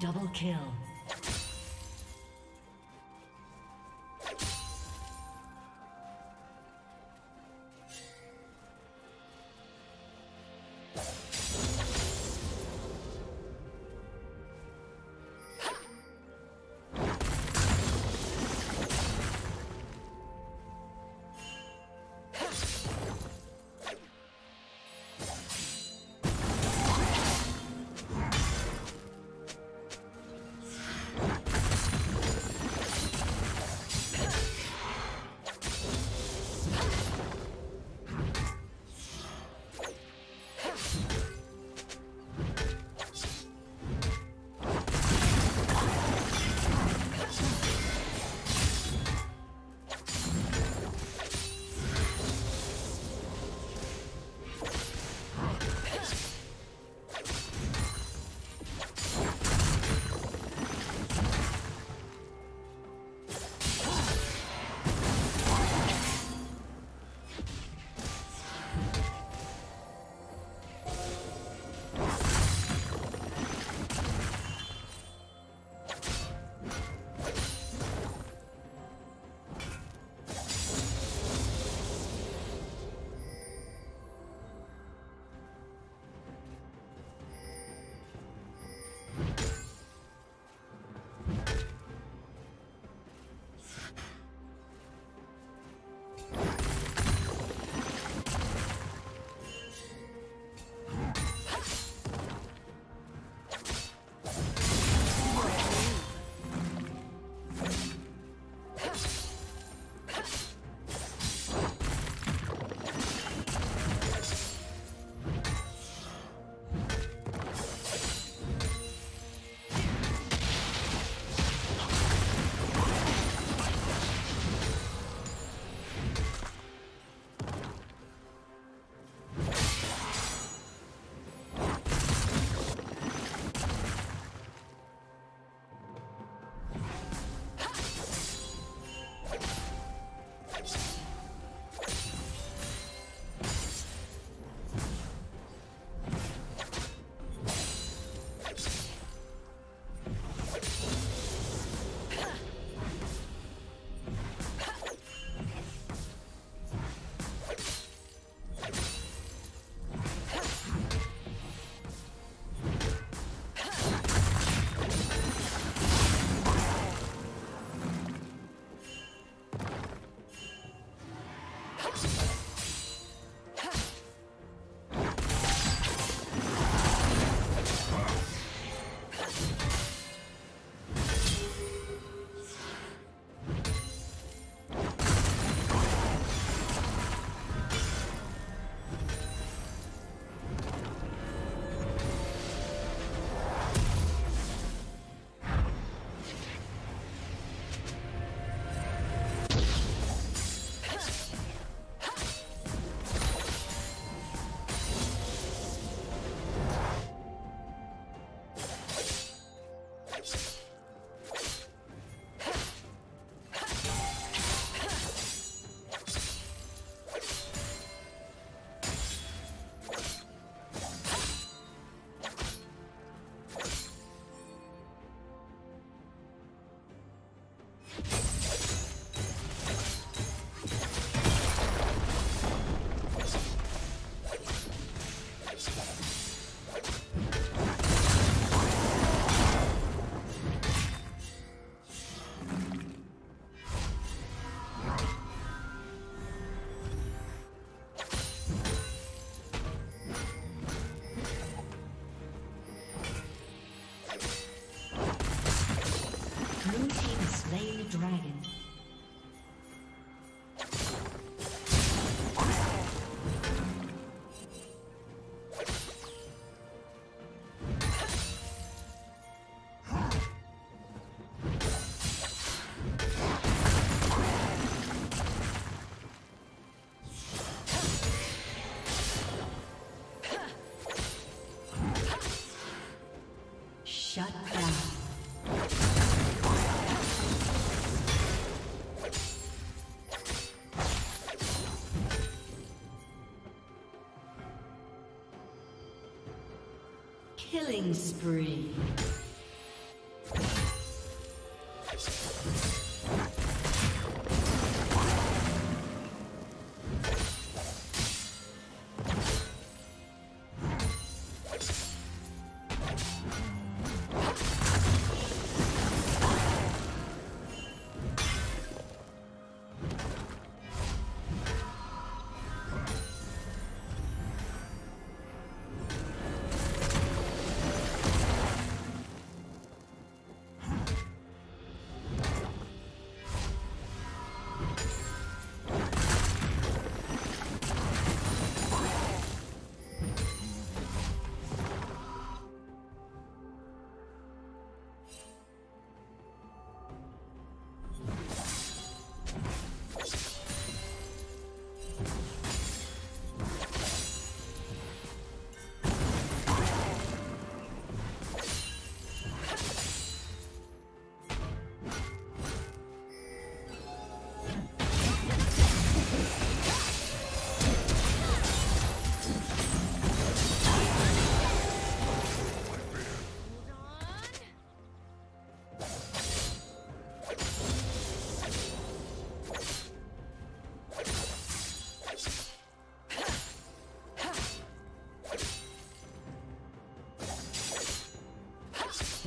Double kill. Shut down. Killing spree.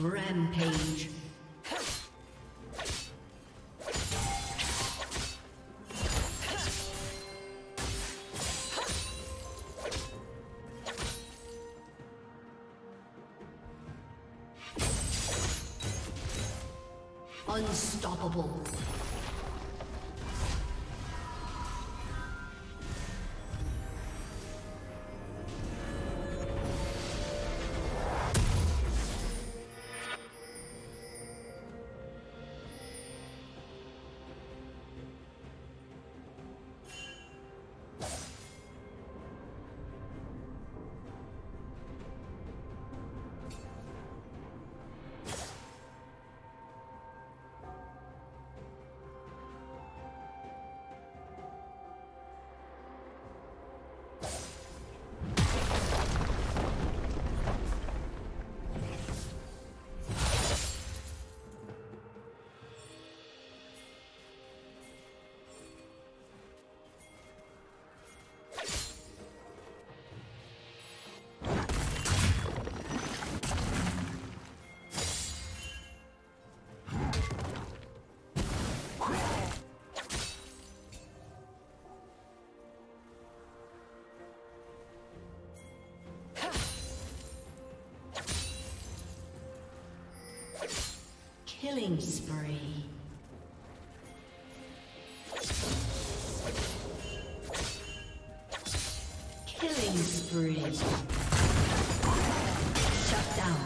Rampage. Unstoppable. Killing spree. Killing spree. Shut down.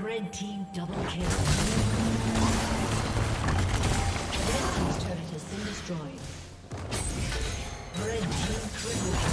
Red team double kill. Red team's turret has been destroyed. Red team triple kill.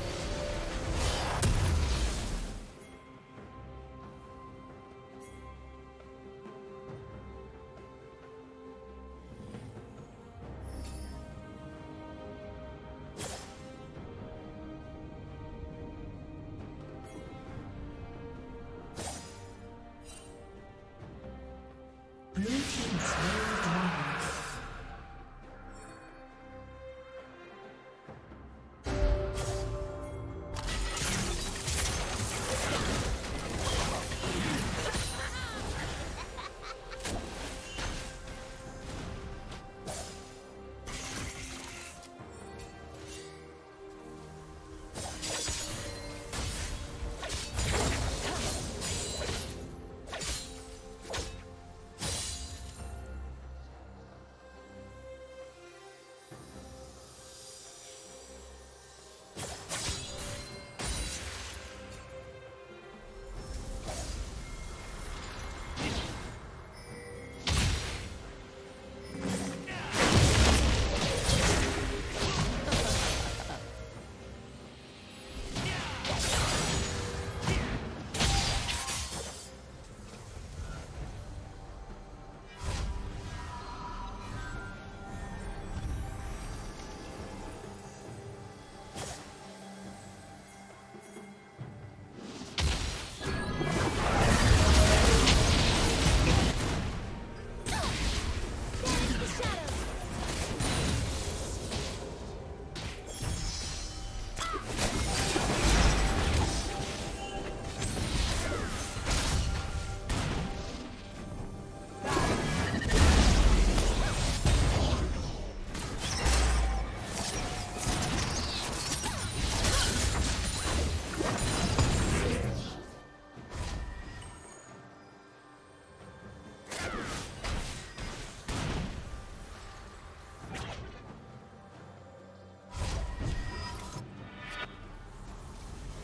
Blue team's turret has been destroyed.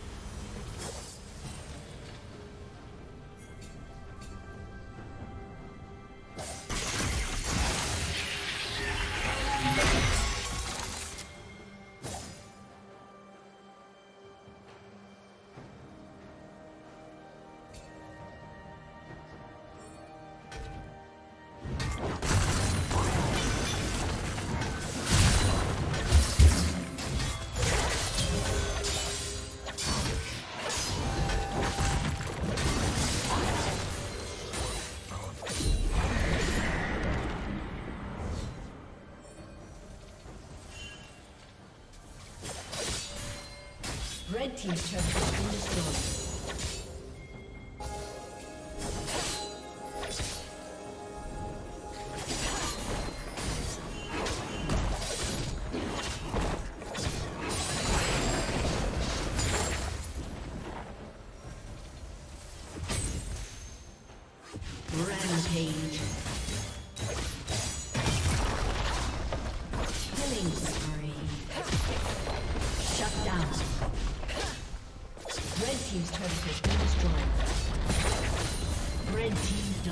Red team's turret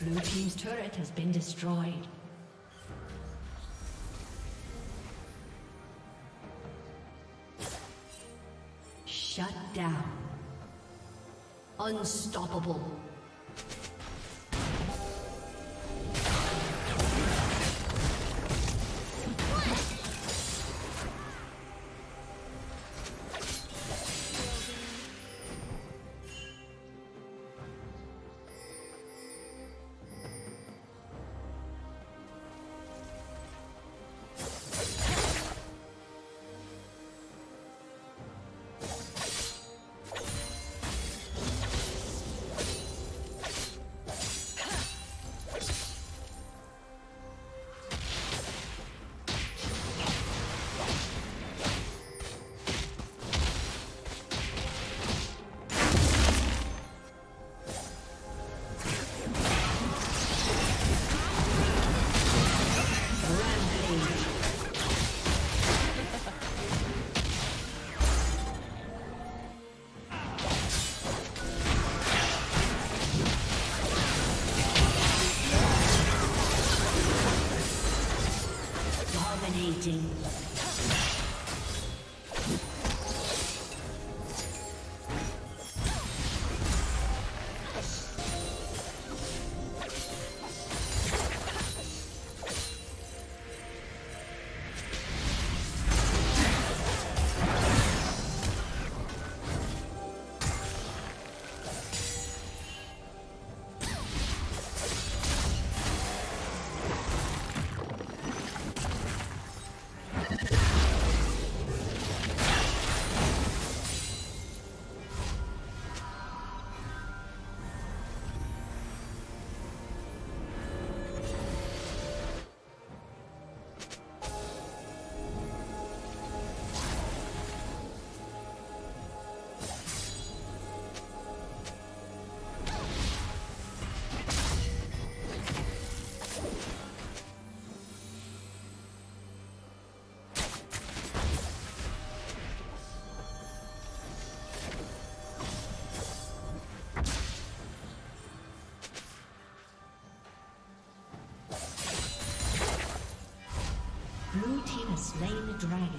Blue team's turret has been destroyed. Team's turret has been destroyed. Shut down. Unstoppable. Dominating. Slain the dragon.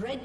Red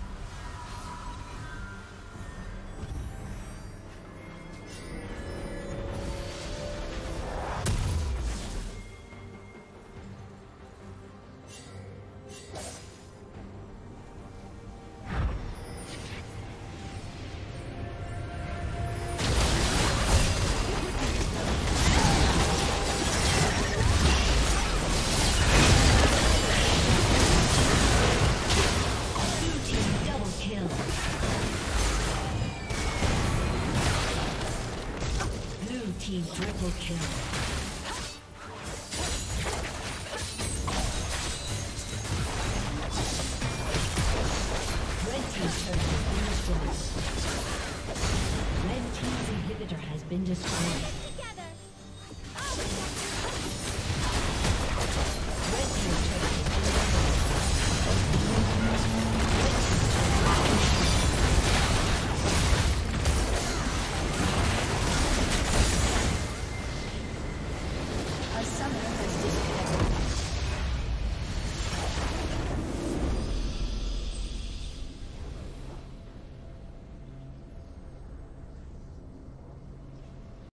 Triple kill. Red team's turret has been destroyed. Red team's inhibitor has been destroyed.